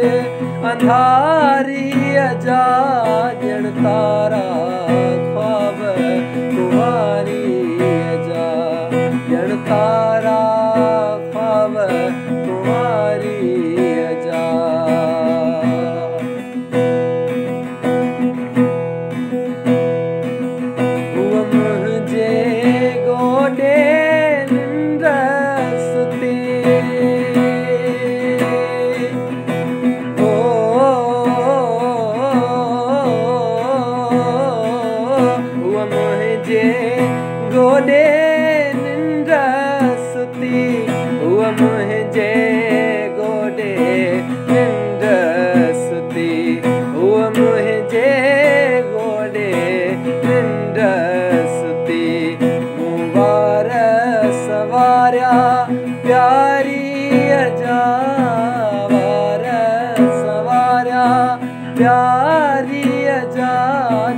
दे अंधारी अजा जड़ तारा ख्वाब कुंवारी अजा जड़ तारा ख्वाब कुंवारी अजा। मुझे गोडे गोडे निंदसती हुआ मुझे गोडे निंदसती हुआ मुझे गोडे निंदसती मुबार सवारा प्यारी अजा वार सवारा प्यारी अजा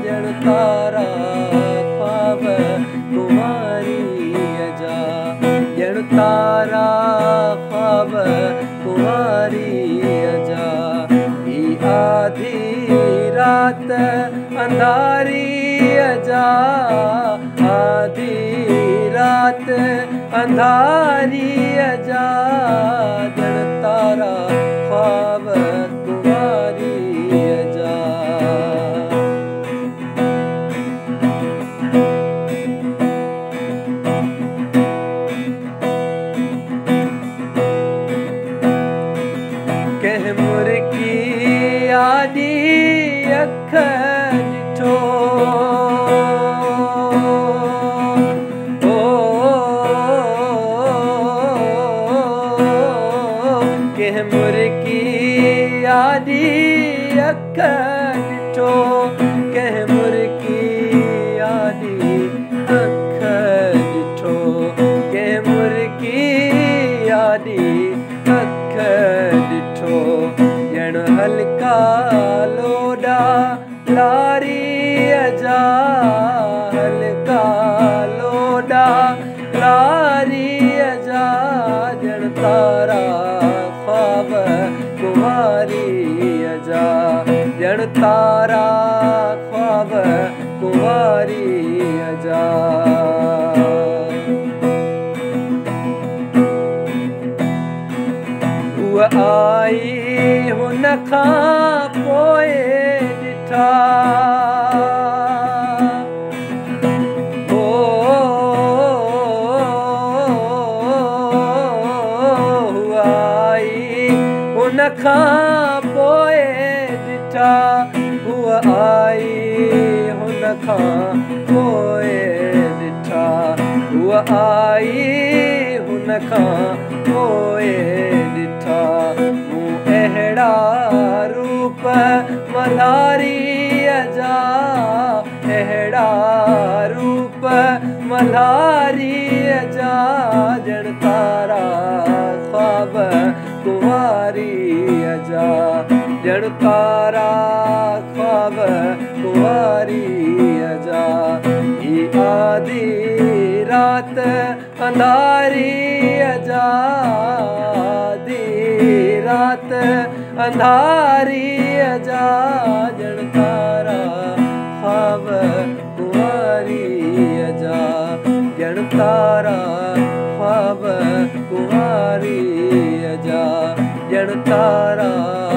जड़ तारा तारा ख्वाब कुंवारी अजा। आधी रात अंधारी अजा आधी रात अंधारी अजा जड़ तारा ख्वाब कुंवारी अजा। कह मुर्गी आधी अख डिठो कह मुर्गी आधी अख डिठो कह मुर्गी आधी अख डिठो कह मुर्गी आधी जण हल्का लोडा लारी अजा हल्का लोडा लारी अजा जड़ तारा ख्वाब कुंवारी अजा जड़ तारा ख्वाब कुंवारी अजा। आई हुन खां पोइ ॾिठा आई हुन खां पोइ ॾिठा हुआ आई हुन खां पोइ ॾिठा हुआ आई हुन खां पोइ अहड़ा रूप मल्हारी अजा अहड़ा रूप मल्हारी अजा जड़ तारा ख्वाब कुंवारी अजा जड़ तारा ख्वाब कुंवारी अजा। आधी रात अंधारी अजा रात अंधारी अजा जड़ तारा ख्वाब कुंवारी अजा जड़ तारा ख्वाब कुंवारी अजा जड़ तारा